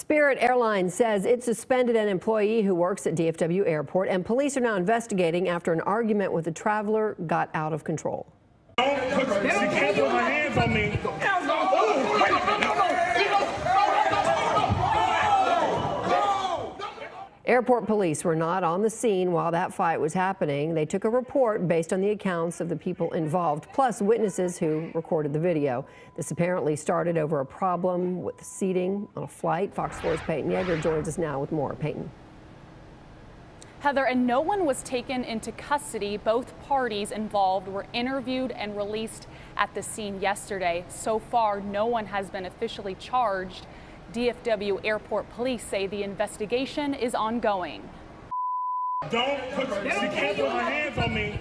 Spirit Airlines says it suspended an employee who works at DFW Airport, and police are now investigating after an argument with a traveler got out of control. Don't put your hands on me. Airport police were not on the scene while that fight was happening. They took a report based on the accounts of the people involved, plus witnesses who recorded the video. This apparently started over a problem with seating on a flight. Fox 4's Peyton Yeager joins us now with more. Peyton. Heather, and no one was taken into custody. Both parties involved were interviewed and released at the scene yesterday. So far, no one has been officially charged. DFW Airport police say the investigation is ongoing. Don't put your hands on me.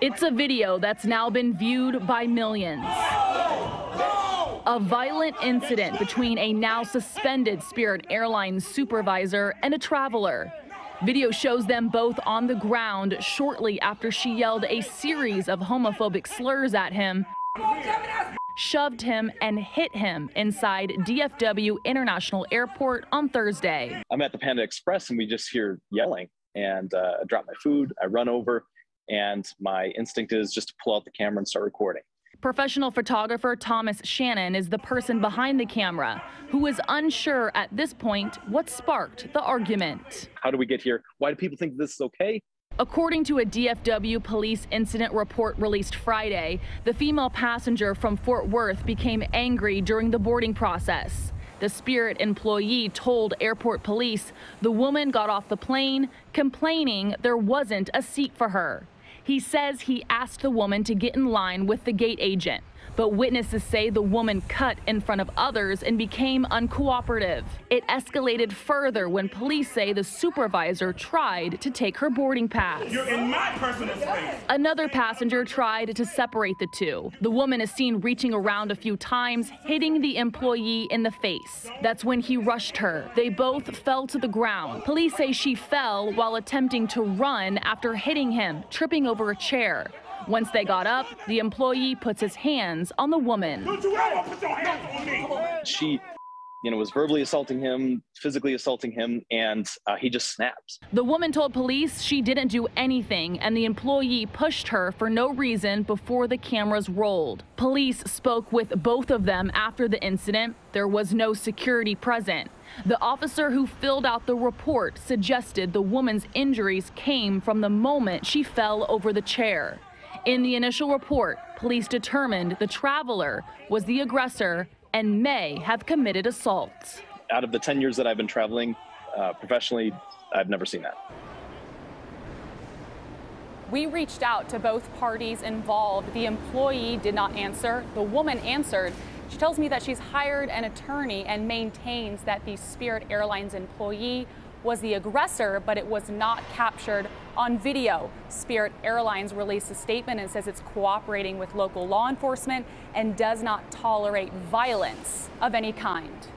It's a video that's now been viewed by millions. A violent incident between a now suspended Spirit Airlines supervisor and a traveler. Video shows them both on the ground shortly after she yelled a series of homophobic slurs at him, shoved him, and hit him inside DFW International Airport on Thursday. I'm at the Panda Express and we just hear yelling, and I drop my food, I run over, and my instinct is just to pull out the camera and start recording. Professional photographer Thomas Shannon is the person behind the camera who is unsure at this point what sparked the argument. How do we get here? Why do people think this is okay? According to a DFW police incident report released Friday, the female passenger from Fort Worth became angry during the boarding process. The Spirit employee told airport police the woman got off the plane complaining there wasn't a seat for her. He says he asked the woman to get in line with the gate agent, but witnesses say the woman cut in front of others and became uncooperative. It escalated further when police say the supervisor tried to take her boarding pass. You're in my personal space. Another passenger tried to separate the two. The woman is seen reaching around a few times, hitting the employee in the face. That's when he rushed her. They both fell to the ground. Police say she fell while attempting to run after hitting him, tripping over a chair. Once they got up, the employee puts his hands on the woman. Don't you ever put your hands on me. She, was verbally assaulting him, physically assaulting him, and he just snaps. The woman told police she didn't do anything, and the employee pushed her for no reason before the cameras rolled. Police spoke with both of them after the incident. There was no security present. The officer who filled out the report suggested the woman's injuries came from the moment she fell over the chair. In the initial report, police determined the traveler was the aggressor and may have committed assault. Out of the 10 years that I've been traveling professionally, I've never seen that. We reached out to both parties involved. The employee did not answer. The woman answered. She tells me that she's hired an attorney and maintains that the Spirit Airlines employee was the aggressor, but it was not captured on video. Spirit Airlines released a statement and says it's cooperating with local law enforcement and does not tolerate violence of any kind.